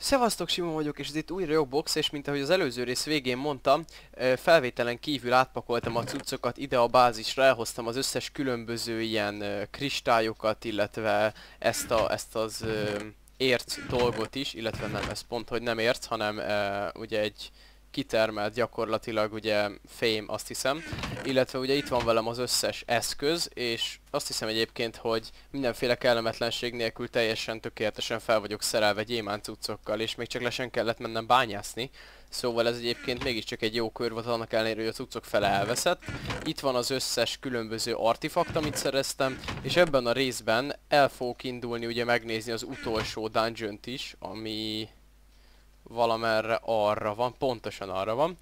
Szevasztok, Simon vagyok, és ez itt újra Yogbox, és mint ahogy az előző rész végén mondtam, felvételen kívül átpakoltam a cuccokat ide a bázisra, elhoztam az összes különböző ilyen kristályokat, illetve ezt az érc dolgot is, illetve nem, ez pont, hogy nem érc, hanem ugye egy kitermelt gyakorlatilag ugye fém, azt hiszem, illetve ugye itt van velem az összes eszköz, és azt hiszem egyébként, hogy mindenféle kellemetlenség nélkül teljesen tökéletesen fel vagyok szerelve gyémánt cuccokkal, és még csak le sem kellett mennem bányászni, szóval ez egyébként mégiscsak egy jó kör volt, annak ellenére, hogy a cuccok fele elveszett. Itt van az összes különböző artifakt, amit szereztem, és ebben a részben el fogok indulni ugye megnézni az utolsó dungeon-t is, ami... valamerre arra van, pontosan arra van.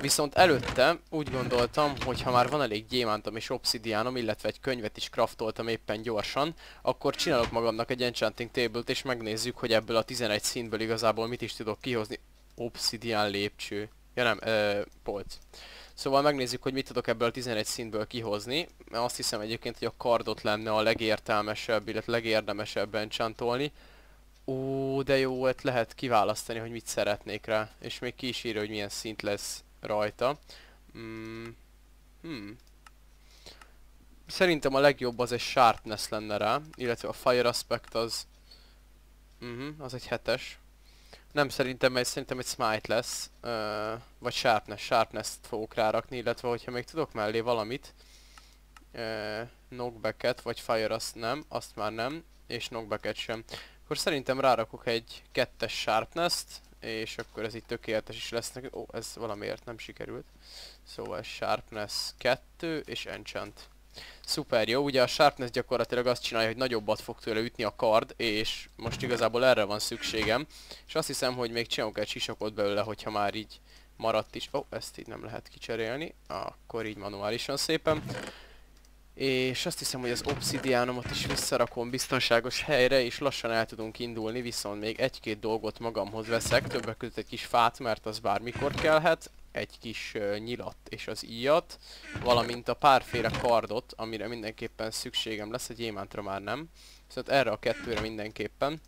Viszont előtte úgy gondoltam, hogy ha már van elég gyémántom és obszidiánom, illetve egy könyvet is craftoltam éppen gyorsan, akkor csinálok magamnak egy enchanting table-t, és megnézzük, hogy ebből a 11 színből igazából mit is tudok kihozni. Obszidián lépcső. Ja nem, polc. Szóval megnézzük, hogy mit tudok ebből a 11 színből kihozni. Azt hiszem egyébként, hogy a kardot lenne a legértelmesebb, illetve legérdemesebb enchantolni. Ó, de jó, hát lehet kiválasztani, hogy mit szeretnék rá. És még ki is írja, hogy milyen szint lesz rajta. Szerintem a legjobb az egy Sharpness lenne rá. Illetve a Fire Aspect az... az egy 7-es. Nem, szerintem egy Smite lesz. Vagy Sharpness. Sharpness-t fogok rárakni, illetve hogyha még tudok mellé valamit. Knockback-et, vagy Fire azt nem. Azt már nem. És Knockback-et sem. Akkor szerintem rárakok egy 2-es Sharpness-t, és akkor ez így tökéletes is lesz nekünk. Ó, ez valamiért nem sikerült. Szóval Sharpness 2 és Enchant. Szuper jó, ugye a Sharpness gyakorlatilag azt csinálja, hogy nagyobbat fog tőle ütni a kard, és most igazából erre van szükségem. És azt hiszem, hogy még csinálok egy sisakot belőle, hogyha már így maradt is. Ó, ezt így nem lehet kicserélni, akkor így manuálisan szépen. És azt hiszem, hogy az obszidiánomat is visszarakom biztonságos helyre, és lassan el tudunk indulni, viszont még egy-két dolgot magamhoz veszek, többek között egy kis fát, mert az bármikor kellhet, egy kis nyilat és az íjat, valamint a párféle kardot, amire mindenképpen szükségem lesz, egy gyémántra már nem, viszont erre a kettőre mindenképpen.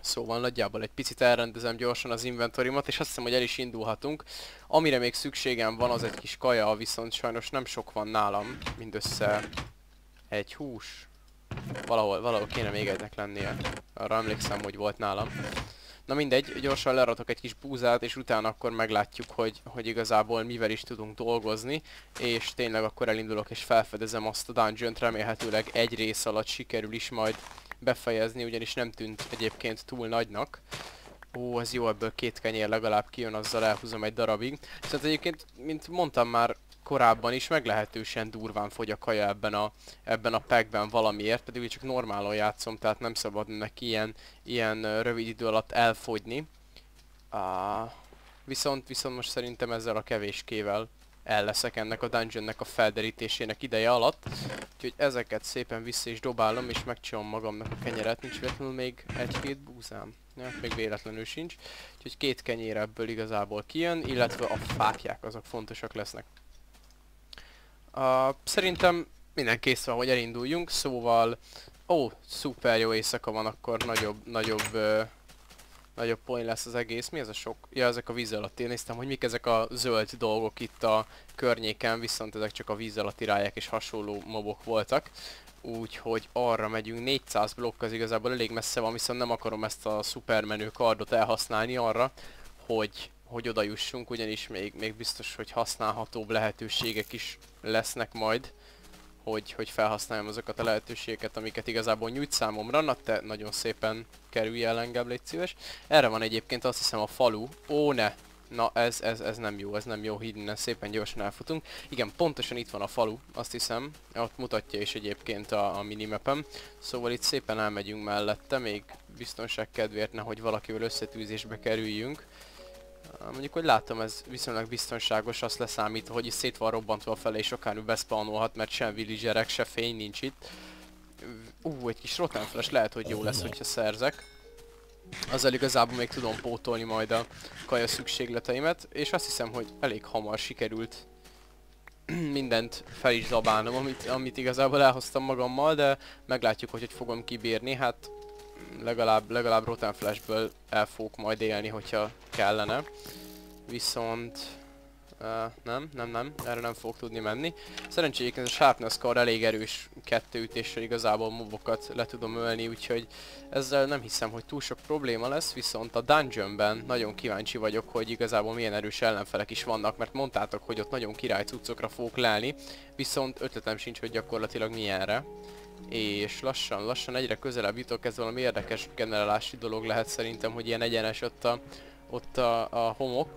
Szóval nagyjából egy picit elrendezem gyorsan az inventorimat, és azt hiszem, hogy el is indulhatunk. Amire még szükségem van, az egy kis kaja, viszont sajnos nem sok van nálam. Mindössze egy hús. Valahol kéne még egynek lennie. Arra emlékszem, hogy volt nálam. Na mindegy, gyorsan leratok egy kis búzát, és utána akkor meglátjuk, hogy igazából mivel is tudunk dolgozni. És tényleg akkor elindulok, és felfedezem azt a dungeon-t, remélhetőleg egy rész alatt sikerül is majd befejezni, ugyanis nem tűnt egyébként túl nagynak. Ó, ez jó, ebből 2 kenyér legalább kijön, azzal elhúzom egy darabig. Szóval egyébként, mint mondtam már korábban is, meglehetősen durván fogy a kaja ebben a packben valamiért, pedig úgy csak normálon játszom, tehát nem szabad neki ilyen rövid idő alatt elfogyni. Viszont most szerintem ezzel a kevéskével el leszek ennek a dungeonnek a felderítésének ideje alatt. Úgyhogy ezeket szépen vissza is dobálom, és megcsinálom magamnak a kenyeret. Nincs véletlenül még egy-két búzám. Ja, még véletlenül sincs. Úgyhogy 2 kenyér ebből igazából kijön, illetve a fákják azok fontosak lesznek. Szerintem minden kész van, hogy elinduljunk, szóval... Ó, szuper jó éjszaka van, akkor nagyobb poén lesz az egész. Mi ez a sok? Ja, ezek a víz alatti. Én néztem, hogy mik ezek a zöld dolgok itt a környéken, viszont ezek csak a víz alatti ráják és hasonló mobok voltak. Úgyhogy arra megyünk. 400 blokk az igazából elég messze van, viszont nem akarom ezt a szupermenő kardot elhasználni arra, hogy oda jussunk, ugyanis még biztos, hogy használhatóbb lehetőségek is lesznek majd, hogy felhasználjam azokat a lehetőségeket, amiket igazából nyújt számomra. Na te nagyon szépen kerülj el engem, légy szíves. Erre van egyébként azt hiszem a falu. Ó ne! Na ez nem jó, híd innen szépen gyorsan elfutunk. Igen, pontosan itt van a falu, azt hiszem. Ott mutatja is egyébként a minimapem. Szóval itt szépen elmegyünk mellette, még biztonság kedvéért, nehogy valakivel összetűzésbe kerüljünk. Mondjuk, hogy látom, ez viszonylag biztonságos, azt leszámítva, hogy is szét van robbantva felé, és akár ő beszpawnolhat, mert sem villagerek, se fény nincs itt. Egy kis Rottenflesh lehet, hogy jó lesz, hogyha szerzek. Azzal igazából még tudom pótolni majd a kaja szükségleteimet, és azt hiszem, hogy elég hamar sikerült mindent fel is zabálnom, amit igazából elhoztam magammal, de meglátjuk, hogy fogom kibírni, hát... legalább Rottenflashből el fogok majd élni, hogyha kellene. Viszont... nem, erre nem fogok tudni menni. Szerencséjék, ez a Sharpness kar elég erős kettőütéssel igazából mobokat le tudom ölni, úgyhogy ezzel nem hiszem, hogy túl sok probléma lesz, viszont a dungeonben nagyon kíváncsi vagyok, hogy igazából milyen erős ellenfelek is vannak, mert mondtátok, hogy ott nagyon király cuccokra fogok lelni, viszont ötletem sincs, hogy gyakorlatilag milyenre. És lassan egyre közelebb jutok, ez valami érdekes generálási dolog lehet szerintem, hogy ilyen egyenes ott a homok.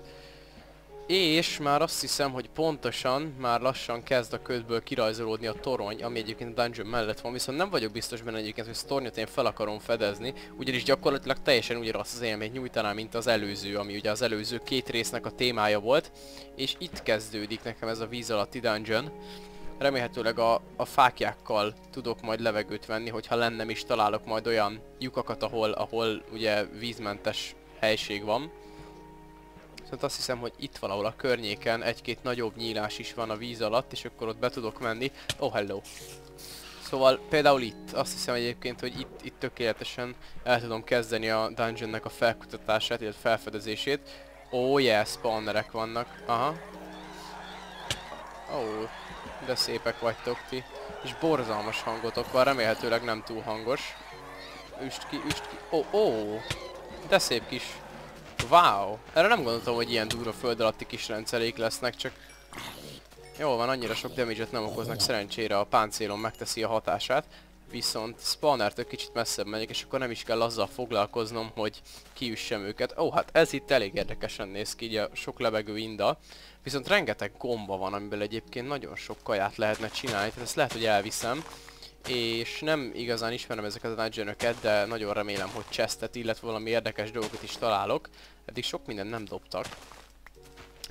És már azt hiszem, hogy pontosan már lassan kezd a ködből kirajzolódni a torony, ami egyébként a dungeon mellett van, viszont nem vagyok biztos benne egyébként, hogy ezt a tornyot én fel akarom fedezni, ugyanis gyakorlatilag teljesen ugyanazt az élményt nyújtaná, mint az előző, ami ugye az előző két résznek a témája volt, és itt kezdődik nekem ez a víz alatti dungeon. Remélhetőleg a fáklyákkal tudok majd levegőt venni, hogyha lennem is találok majd olyan lyukakat, ahol ugye vízmentes helység van. Tehát azt hiszem, hogy itt valahol a környéken egy-két nagyobb nyílás is van a víz alatt, és akkor ott be tudok menni. Oh, hello! Szóval például itt, azt hiszem egyébként, hogy itt tökéletesen el tudom kezdeni a dungeonnek a felkutatását, illetve felfedezését. Oh yeah, spawnerek vannak. Aha. Oh, de szépek vagytok ti. És borzalmas hangotok van, remélhetőleg nem túl hangos. Üst ki. Oh, de szép kis... Wow! Erre nem gondoltam, hogy ilyen durva föld alatti kis rendszerék lesznek, csak... Jól van, annyira sok damage-et nem okoznak, szerencsére a páncélon megteszi a hatását. Viszont spawnertől kicsit messzebb megyek, és akkor nem is kell azzal foglalkoznom, hogy kiüssem őket. Ó, hát ez itt elég érdekesen néz ki, így a sok lebegő inda. Viszont rengeteg gomba van, amiből egyébként nagyon sok kaját lehetne csinálni, tehát ezt lehet, hogy elviszem. És nem igazán ismerem ezeket a dungeonöket, de nagyon remélem, hogy chestet, illetve valami érdekes dolgokat is találok. Eddig sok mindent nem dobtak.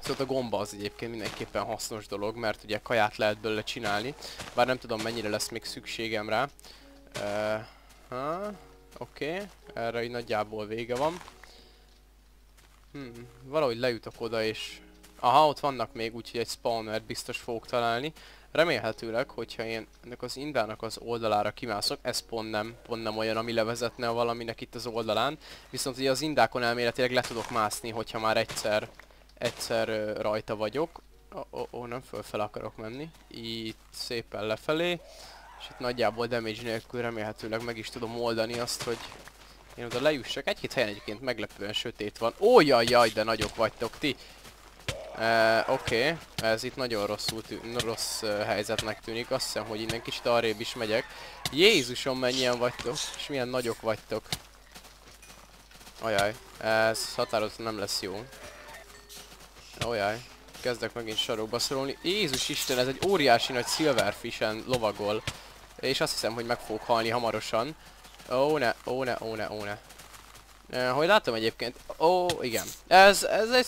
Szóval a gomba az egyébként mindenképpen hasznos dolog, mert ugye kaját lehet belőle csinálni. Bár nem tudom, mennyire lesz még szükségem rá. Oké. Erre így nagyjából vége van. Valahogy lejutok oda és... Aha, ott vannak még, úgyhogy egy spawnert biztos fogok találni. Remélhetőleg, hogyha én ennek az indának az oldalára kimászok, ez pont nem olyan, ami levezetne a valaminek itt az oldalán, viszont ugye az indákon elméletileg le tudok mászni, hogyha már egyszer rajta vagyok. Nem fölfele akarok menni. Itt szépen lefelé, és itt nagyjából damage nélkül remélhetőleg meg is tudom oldani azt, hogy én oda lejussak. Egy-két helyen egyébként meglepően sötét van. Ó, jaj, de nagyok vagytok ti! Oké. Ez itt nagyon rossz helyzetnek tűnik, azt hiszem, hogy innen kicsit arrébb is megyek. Jézusom, mennyien vagytok, és milyen nagyok vagytok. Ajaj, ez határozottan nem lesz jó. Ajaj, kezdek megint sarokba szorulni. Jézus Isten, ez egy óriási nagy Silverfishen lovagol. És azt hiszem, hogy meg fogok halni hamarosan. Ó ne. Hogy látom egyébként, igen, ez egy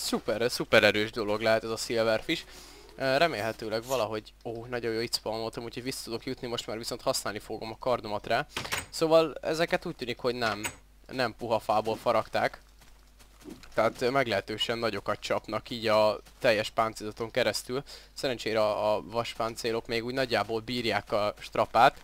szuper erős dolog lehet ez a Silverfish. Remélhetőleg valahogy, nagyon jó itt spawnoltam, úgyhogy vissza tudok jutni, most már viszont használni fogom a kardomat rá. Szóval ezeket úgy tűnik, hogy nem puha fából faragták. Tehát meglehetősen nagyokat csapnak így a teljes páncélzaton keresztül. Szerencsére a vaspáncélok még úgy nagyjából bírják a strapát.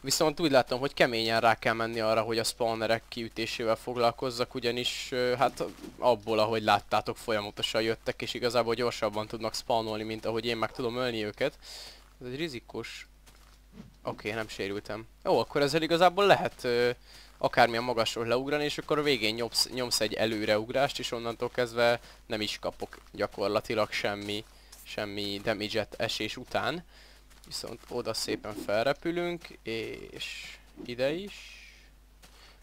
Viszont úgy látom, hogy keményen rá kell menni arra, hogy a spawnerek kiütésével foglalkozzak, ugyanis hát abból, ahogy láttátok, folyamatosan jöttek, és igazából gyorsabban tudnak spawnolni, mint ahogy én meg tudom ölni őket. Ez egy rizikós... Oké, nem sérültem. Jó, akkor ezzel igazából lehet akármilyen magasról leugrani, és akkor a végén nyomsz egy előreugrást, és onnantól kezdve nem is kapok gyakorlatilag semmi damage-et esés után. Viszont oda szépen felrepülünk, és ide is.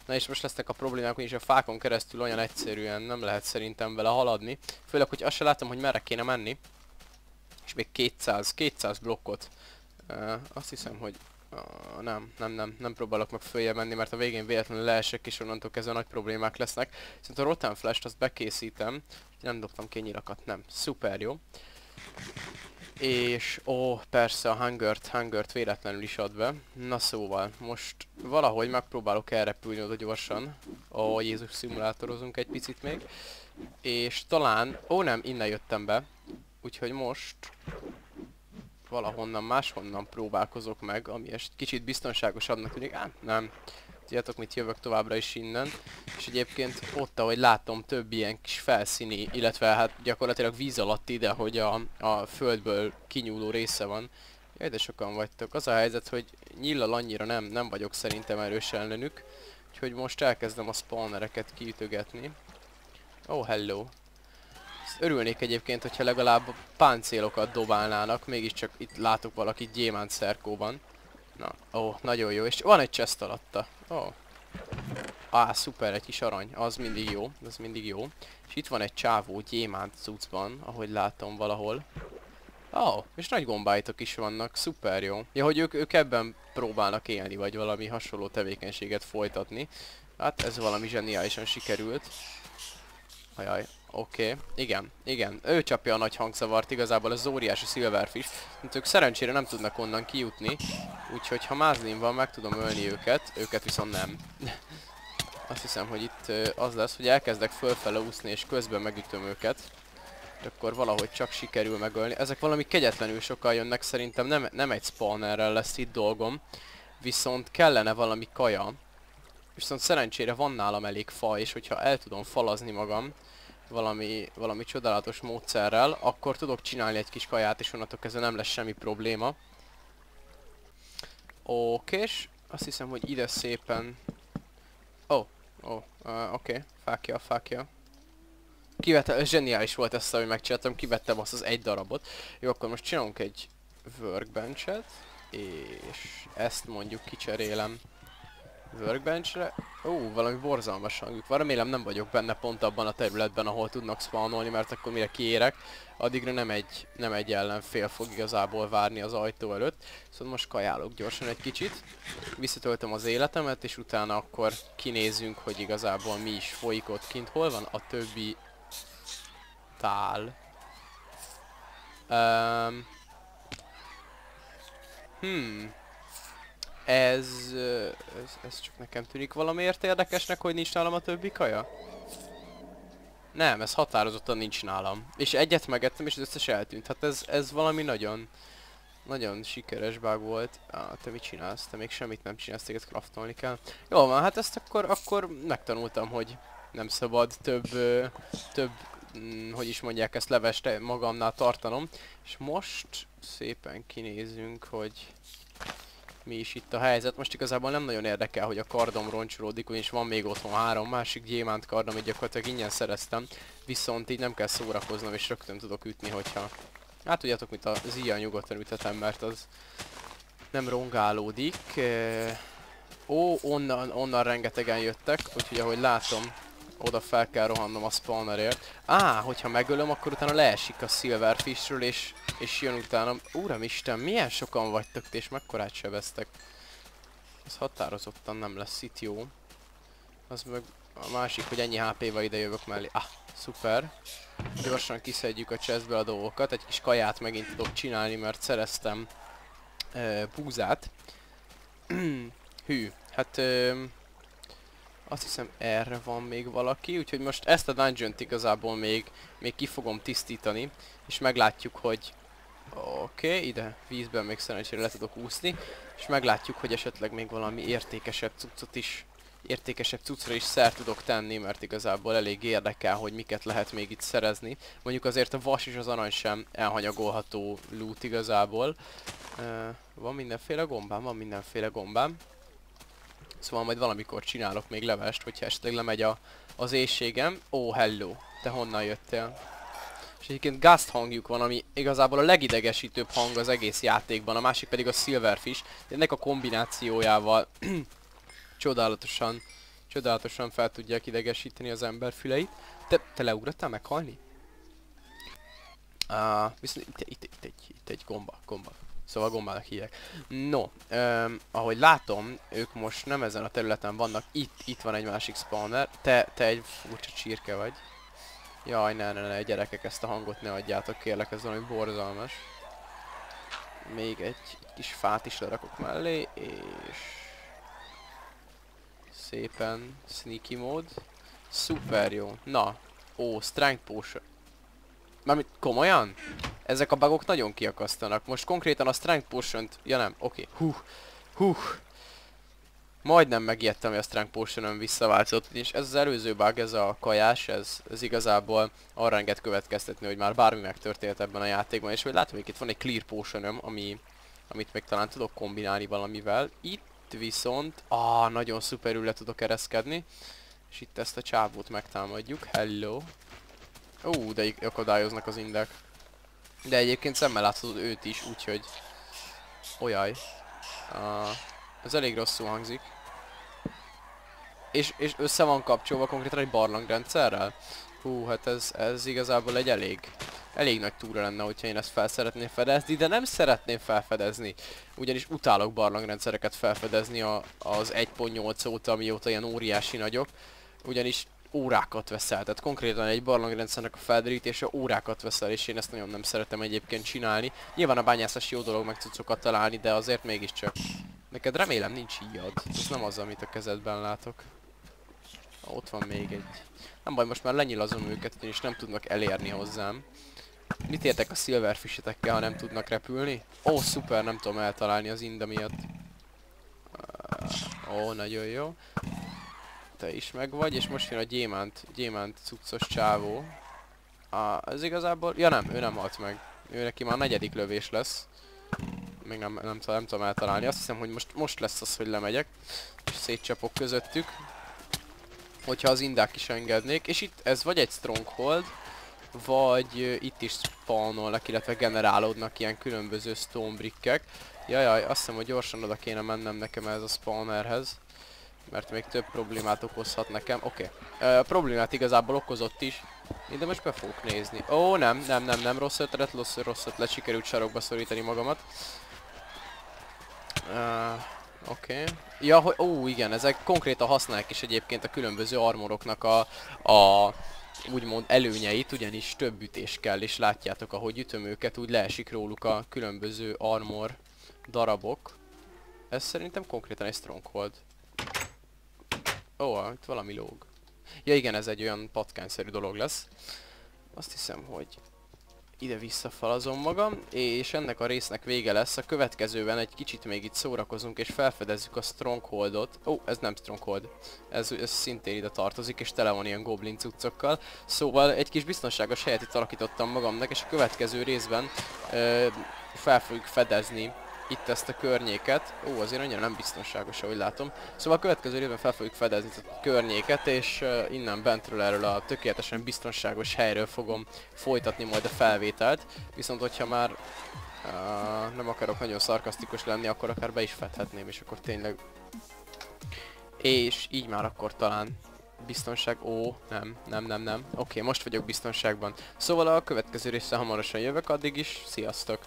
Na és most lesznek a problémák, hogy a fákon keresztül olyan egyszerűen nem lehet szerintem vele haladni. Főleg, hogy azt se látom, hogy merre kéne menni. És még 200 blokkot. Azt hiszem, hogy... Nem próbálok meg följebb menni, mert a végén véletlenül leesek, és onnantól kezdve nagy problémák lesznek. Viszont a Rottenflesh-t azt bekészítem. Nem dobtam ki nyilakat, nem. Szuper jó. És persze a hangert véletlenül is ad be. Na szóval, most valahogy megpróbálok elrepülni oda gyorsan. Jézus, szimulátorozunk egy picit még. És talán, innen jöttem be. Úgyhogy most valahonnan, máshonnan próbálkozok meg, ami egy kicsit biztonságosabbnak tűnik. Nem. tudjátok mit, jövök továbbra is innen. És egyébként ott, ahogy látom, több ilyen kis felszíni, illetve hát gyakorlatilag víz alatt ide, hogy a földből kinyúló része van. Jaj, de sokan vagytok. Az a helyzet, hogy nyillal annyira nem vagyok szerintem erős ellenük. Úgyhogy most elkezdem a spawnereket kiütögetni. Oh, hello. Örülnék egyébként, hogyha legalább páncélokat dobálnának. Mégiscsak itt látok valakit gyémánt szerkóban. Na, ó, nagyon jó. És van egy chest alatta. Ó. Á, szuper, egy kis arany. Az mindig jó. Az mindig jó. És itt van egy csávó gyémánt cuccban, ahogy látom valahol. Ó, és nagy gombáitok is vannak. Szuper jó. Ja, hogy ők ebben próbálnak élni, vagy valami hasonló tevékenységet folytatni. Hát ez valami zseniálisan sikerült. Ajaj. Oké, igen, ő csapja a nagy hangzavart, igazából az óriási Silverfish, mert ők szerencsére nem tudnak onnan kijutni, úgyhogy ha mázlim van, meg tudom ölni őket, viszont nem. Azt hiszem, hogy itt az lesz, hogy elkezdek fölfele úszni, és közben megütöm őket, és akkor valahogy csak sikerül megölni. Ezek valami kegyetlenül sokan jönnek, szerintem nem egy spawnerrel lesz itt dolgom, viszont kellene valami kaja, viszont szerencsére van nálam elég fa, és hogyha el tudom falazni magam, valami csodálatos módszerrel, akkor tudok csinálni egy kis kaját, és onnantól kezdve nem lesz semmi probléma. Oké, és azt hiszem, hogy ide szépen... Oké, fákja. Kivettem, zseniális volt ezt, ahogy megcsináltam, kivettem azt az egy darabot. Jó, akkor most csinálunk egy workbench-et, és ezt mondjuk kicserélem workbenchre. Ó, valami borzalmas hangjuk van. Remélem nem vagyok benne pont abban a területben, ahol tudnak spawnolni, mert akkor mire kiérek, addigra nem egy ellenfél fog igazából várni az ajtó előtt. Szóval most kajálok gyorsan egy kicsit, visszatöltöm az életemet, és utána akkor kinézünk, hogy igazából mi is folyik ott kint. Hol van a többi tál? Ez csak nekem tűnik valamiért érdekesnek, hogy nincs nálam a többi kaja? Nem, ez határozottan nincs nálam. És egyet megettem, és az összes eltűnt. Hát ez valami nagyon... nagyon sikeres bug volt. Á, te mit csinálsz? Te még semmit nem csinálsz, téged craftolni kell. Jól van, hát ezt akkor megtanultam, hogy nem szabad több... hogy is mondják ezt, levest magamnál tartanom. És most szépen kinézünk, hogy... mi is itt a helyzet. Most igazából nem nagyon érdekel, hogy a kardom roncsolódik, és van még otthon három másik gyémánt kardom, így gyakorlatilag ingyen szereztem, viszont így nem kell szórakoznom, és rögtön tudok ütni, hogyha... Hát tudjátok mit, az ilyen nyugodtan ütetem, mert az nem rongálódik. Ó, onnan rengetegen jöttek, úgyhogy ahogy látom, oda fel kell rohannom a spawnerért. Á, hogyha megölöm, akkor utána leesik a Silverfishről, és jön utána. Úramisten, milyen sokan vagytok, és mekkorát sebeztek. Ez határozottan nem lesz itt jó. Az meg a másik, hogy ennyi HP-val ide jövök mellé. Ah, szuper. Gyorsan kiszedjük a chestből a dolgokat. Egy kis kaját megint tudok csinálni, mert szereztem búzát. Hű, hát... azt hiszem erre van még valaki, úgyhogy most ezt a dungeon-t igazából még ki fogom tisztítani, és meglátjuk, hogy... Oké, ide vízben még szerencsére le tudok úszni, és meglátjuk, hogy esetleg még valami értékesebb cuccra is szert tudok tenni, mert igazából elég érdekel, hogy miket lehet még itt szerezni. Mondjuk azért a vas és az arany sem elhanyagolható loot igazából. Van mindenféle gombám, Szóval majd valamikor csinálok még levest, hogyha esetleg lemegy az éjségem. Ó, hello! Te honnan jöttél? És egyébként gázt hangjuk van, ami igazából a legidegesítőbb hang az egész játékban, a másik pedig a Silverfish. Ennek a kombinációjával csodálatosan fel tudják idegesíteni az ember füleit. Te leugrottál meghalni? Viszont itt egy gomba. Szóval gombának hívják. No, ahogy látom, ők most nem ezen a területen vannak. Itt van egy másik spawner. Te egy furcsa csirke vagy. Jaj, ne, gyerekek, ezt a hangot ne adjátok, kérlek, ez valami borzalmas. Még egy kis fát is lerakok mellé, és... szépen sneaky mód. Szuper jó. Na, ó, strength potion. Mármint komolyan? Ezek a bugok nagyon kiakasztanak. Most konkrétan a strength potion-t... Ja nem, oké. Hú. Majdnem megijedtem, hogy a Strength Potion-öm visszaváltozott, és ez az előző bug, ez a kajás, ez igazából arra enged következtetni, hogy már bármi megtörtént ebben a játékban, és hogy látom, hogy itt van egy Clear Potion-öm, amit még talán tudok kombinálni valamivel. Itt viszont, nagyon szuperül le tudok ereszkedni, és itt ezt a csávót megtámadjuk, hello. Ó, de akadályoznak az indek. De egyébként szemmel láthatod őt is, úgyhogy... Ojaj. Ez elég rosszul hangzik. És össze van kapcsolva konkrétan egy barlangrendszerrel? Hú, hát ez igazából egy elég nagy túra lenne, hogyha én ezt fel szeretném fedezni, de nem szeretném felfedezni. Ugyanis utálok barlangrendszereket felfedezni az 1.8 óta, amióta ilyen óriási nagyok. Ugyanis órákat veszel, tehát konkrétan egy barlangrendszernek a felderítése órákat veszel, és én ezt nagyon nem szeretem egyébként csinálni. Nyilván a bányászás jó dolog, meg cuccokat találni, de azért mégiscsak. Neked remélem nincs híjad. Ez nem az, amit a kezedben látok. Ott van még egy. Nem baj, most már lenyilazom őket, és nem tudnak elérni hozzám. Mit értek a silverfish-etekkel, ha nem tudnak repülni? Ó, szuper, nem tudom eltalálni az inda miatt. Ó, nagyon jó. Te is megvagy, és most jön a gyémánt cuccos csávó. Ez igazából... Ja nem, ő nem halt meg. Ő neki már a negyedik lövés lesz. Még nem tudom eltalálni. Azt hiszem, hogy most lesz az, hogy lemegyek. És szétcsapok közöttük. Hogyha az indák is engednék. És itt ez vagy egy stronghold, vagy itt is spawnolnak, illetve generálódnak ilyen különböző stonebrickek. Jajaj, azt hiszem, hogy gyorsan oda kéne mennem nekem ez a spawnerhez. Mert még több problémát okozhat nekem. Oké. Problémát igazából okozott is. Én de most be fogok nézni. Ó, nem. Rossz ötlet. Sikerült sarokba szorítani magamat. Oké. Ja, hogy... Ó, igen. Ezek konkrétan használják is egyébként a különböző armoroknak a úgymond előnyeit, ugyanis több ütés kell, és látjátok, ahogy ütöm őket, úgy leesik róluk a különböző armor darabok. Ez szerintem konkrétan egy stronghold. Ó, itt valami lóg. Ja igen, ez egy olyan patkányszerű dolog lesz. Azt hiszem, hogy ide visszafalazom magam, és ennek a résznek vége lesz. A következőben egy kicsit még itt szórakozunk, és felfedezzük a strongholdot. Ó, ez nem stronghold. Ez szintén ide tartozik, és tele van ilyen goblin cuccokkal. Szóval egy kis biztonságos helyet itt alakítottam magamnak, és a következő részben fel fogjuk fedezni itt ezt a környéket. Ó, azért annyira nem biztonságos, ahogy látom. Szóval a következő évben fel fogjuk fedezni a környéket, és innen bentről erről a tökéletesen biztonságos helyről fogom folytatni majd a felvételt. Viszont hogyha már nem akarok nagyon szarkasztikus lenni, akkor akár be is fedhetném, és akkor tényleg... És így már akkor talán... Biztonság... Ó, nem. Oké, most vagyok biztonságban. Szóval a következő része hamarosan jövök, addig is. Sziasztok!